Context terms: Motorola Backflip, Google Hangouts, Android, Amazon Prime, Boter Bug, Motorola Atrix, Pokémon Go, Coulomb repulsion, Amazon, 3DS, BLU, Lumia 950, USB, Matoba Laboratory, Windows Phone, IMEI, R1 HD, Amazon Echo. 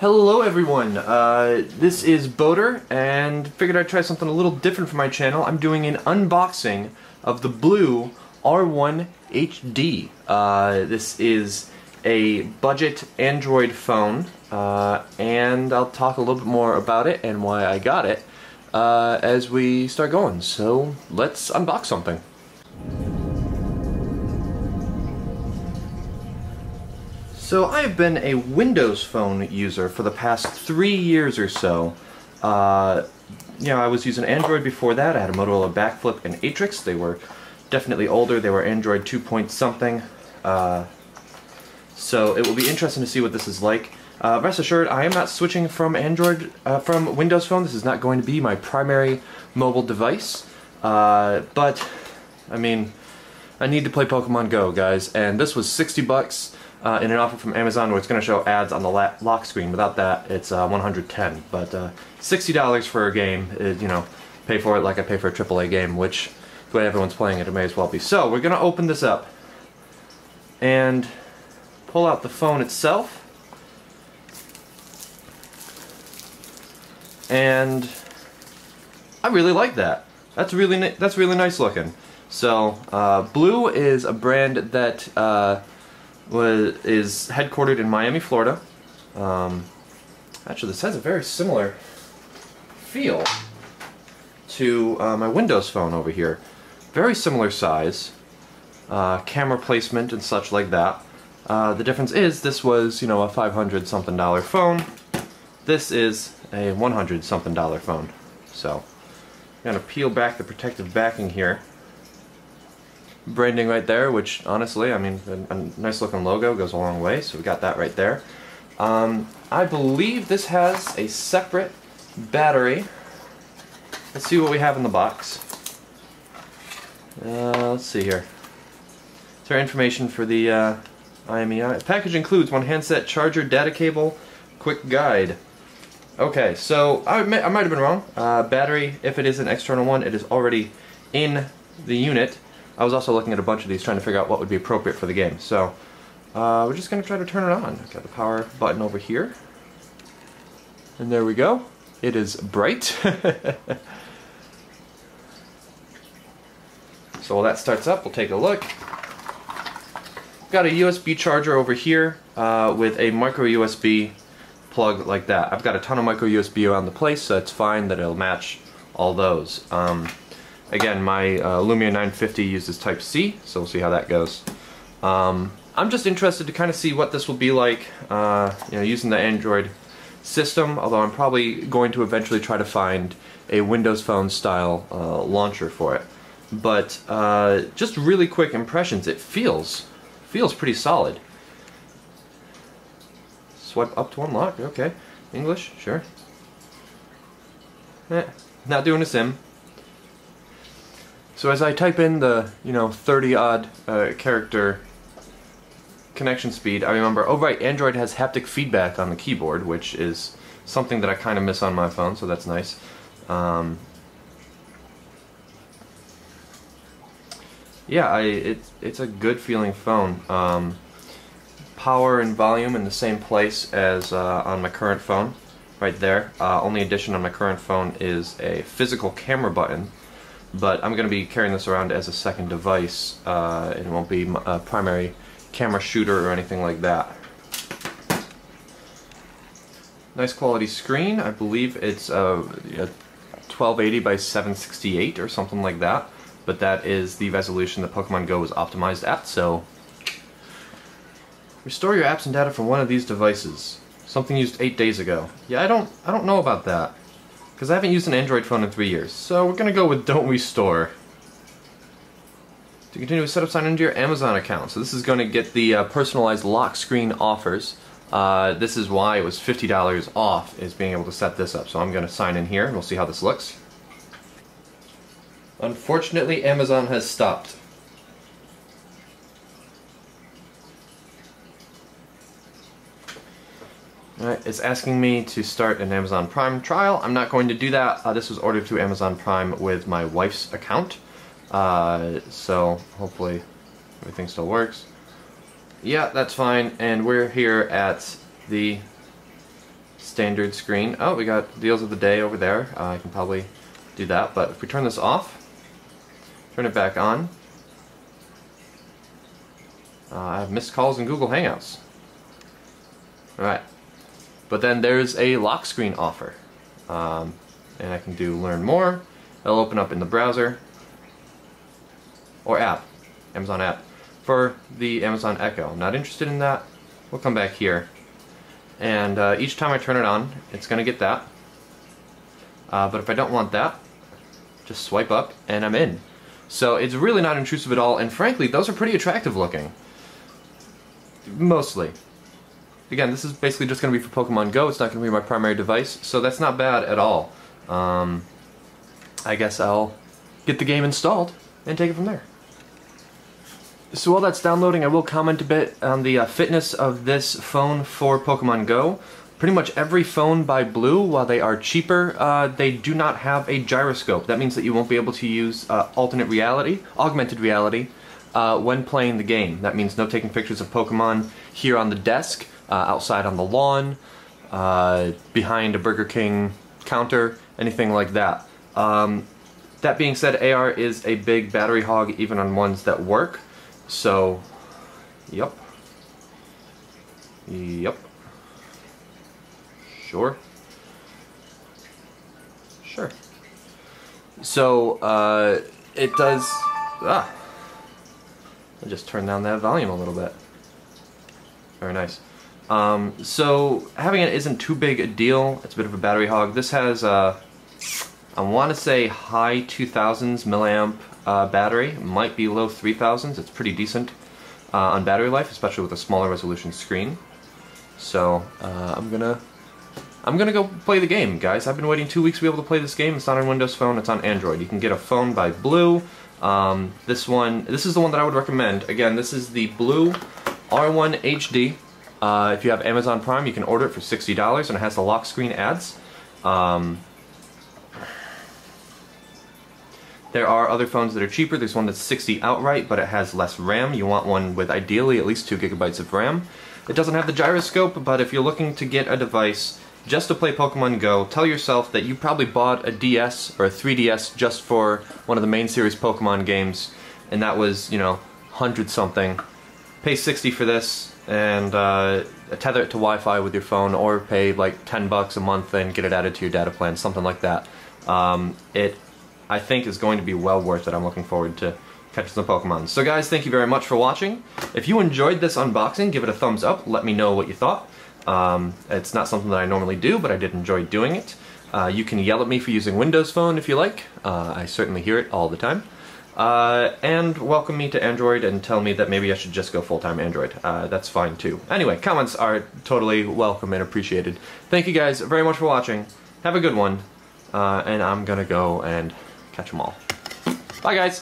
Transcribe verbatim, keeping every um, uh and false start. Hello everyone, uh, this is Boater, and figured I'd try something a little different for my channel. I'm doing an unboxing of the BLU R one H D. Uh, this is a budget Android phone, uh, and I'll talk a little bit more about it and why I got it uh, as we start going. So let's unbox something. So I've been a Windows Phone user for the past three years or so. Uh, you know, I was using Android before that. I had a Motorola Backflip and Atrix. They were definitely older. They were Android two point something. Uh, so it will be interesting to see what this is like. Uh, rest assured, I am not switching from Android uh, from Windows Phone. This is not going to be my primary mobile device. Uh, but I mean, I need to play Pokémon Go, guys, and this was sixty bucks. Uh, in an offer from Amazon where it's going to show ads on the la lock screen. Without that, it's uh, one hundred ten dollars. But uh, sixty dollars for a game, is, you know, pay for it like I pay for a triple A game, which the way everyone's playing it, it may as well be. So we're going to open this up and pull out the phone itself. And I really like that. That's really that's really nice looking. So uh, BLU is a brand that Uh, Was, is headquartered in Miami, Florida. Um, actually, this has a very similar feel to uh, my Windows Phone over here. Very similar size, uh, camera placement and such like that. Uh, the difference is this was, you know, a five hundred something dollar phone. This is a one hundred something dollar phone. So I'm gonna peel back the protective backing here. Branding right there, which honestly, I mean, a, a nice looking logo goes a long way, so we got that right there. Um, I believe this has a separate battery. Let's see what we have in the box. Uh, let's see here. It's our information for the uh, I M E I. The package includes one handset, charger, data cable, quick guide. Okay, so I, admit, I might have been wrong. Uh, battery, if it is an external one, it is already in the unit. I was also looking at a bunch of these trying to figure out what would be appropriate for the game. So uh, we're just going to try to turn it on. I've got the power button over here. And there we go. It is bright. So while that starts up, we'll take a look. Got a U S B charger over here uh, with a micro U S B plug like that. I've got a ton of micro U S B around the place, so it's fine that it'll match all those. Um, Again, my uh, Lumia nine fifty uses Type C, so we'll see how that goes. Um, I'm just interested to kind of see what this will be like uh, you know, using the Android system, although I'm probably going to eventually try to find a Windows Phone style uh, launcher for it. But uh, just really quick impressions, it feels, feels pretty solid. Swipe up to unlock, okay. English, sure. Eh, not doing a sim. So as I type in the, you know, thirty odd uh, character connection speed, I remember, oh right, Android has haptic feedback on the keyboard, which is something that I kind of miss on my phone, so that's nice. Um, yeah, I, it, it's a good feeling phone. Um, power and volume in the same place as uh, on my current phone, right there. Uh, only addition on my current phone is a physical camera button. But I'm going to be carrying this around as a second device, uh, and it won't be a primary camera shooter or anything like that. Nice quality screen. I believe it's uh, a twelve eighty by seven sixty-eight or something like that, but that is the resolution that Pokémon Go was optimized at, so restore your apps and data from one of these devices. Something used eight days ago. Yeah, I don't, I don't know about that, because I haven't used an Android phone in three years. So we're going to go with don't restore. To continue, set up sign into your Amazon account. So this is going to get the uh, personalized lock screen offers. Uh, this is why it was fifty dollars off, is being able to set this up. So I'm going to sign in here and we'll see how this looks. Unfortunately, Amazon has stopped. Alright, it's asking me to start an Amazon Prime trial. I'm not going to do that. Uh, this was ordered through Amazon Prime with my wife's account. Uh, so hopefully everything still works. Yeah, that's fine. And we're here at the standard screen. Oh, we got deals of the day over there. Uh, I can probably do that, but if we turn this off, turn it back on, uh, I have missed calls in Google Hangouts. Alright, but then there's a lock screen offer, um, and I can do learn more. It'll open up in the browser, or app, Amazon app, for the Amazon Echo. I'm not interested in that. We'll come back here. And uh, each time I turn it on, it's going to get that. Uh, but if I don't want that, just swipe up and I'm in. So it's really not intrusive at all, and frankly, those are pretty attractive looking. Mostly. Again, this is basically just going to be for Pokemon Go. It's not going to be my primary device, so that's not bad at all. Um, I guess I'll get the game installed and take it from there. So while that's downloading, I will comment a bit on the uh, fitness of this phone for Pokemon Go. Pretty much every phone by BLU, while they are cheaper, uh, they do not have a gyroscope. That means that you won't be able to use uh, alternate reality, augmented reality, uh, when playing the game. That means no taking pictures of Pokemon here on the desk, uh, outside on the lawn, uh, behind a Burger King counter, anything like that. Um, that being said, A R is a big battery hog even on ones that work. So, yep, yep, sure, sure. So, uh, it does, ah, I just turned down that volume a little bit. Very nice. Um, so, having it isn't too big a deal. It's a bit of a battery hog. This has, uh, I want to say high two thousands milliamp Uh, battery, might be low three thousands. It's pretty decent uh, on battery life, especially with a smaller resolution screen. So uh, I'm gonna I'm gonna go play the game, guys. I've been waiting two weeks to be able to play this game. It's not on Windows Phone, it's on Android. You can get a phone by BLU. Um, this one, this is the one that I would recommend. Again, this is the BLU R one H D. Uh, if you have Amazon Prime, you can order it for sixty dollars, and it has the lock screen ads. Um, There are other phones that are cheaper. There's one that's sixty outright, but it has less RAM. You want one with ideally at least two gigabytes of RAM. It doesn't have the gyroscope, but if you're looking to get a device just to play Pokemon Go, tell yourself that you probably bought a D S or a three D S just for one of the main series Pokemon games, and that was, you know, one hundred something. Pay sixty for this, and uh, tether it to Wi-Fi with your phone, or pay like ten bucks a month and get it added to your data plan, something like that. Um, it. I think is going to be well worth it. I'm looking forward to catching some Pokemon. So guys, thank you very much for watching. If you enjoyed this unboxing, give it a thumbs up. Let me know what you thought. Um, it's not something that I normally do, but I did enjoy doing it. Uh, you can yell at me for using Windows Phone if you like. Uh, I certainly hear it all the time. Uh, and welcome me to Android and tell me that maybe I should just go full-time Android. Uh, that's fine too. Anyway, comments are totally welcome and appreciated. Thank you guys very much for watching. Have a good one. Uh, and I'm gonna go and catch them all. Bye, guys.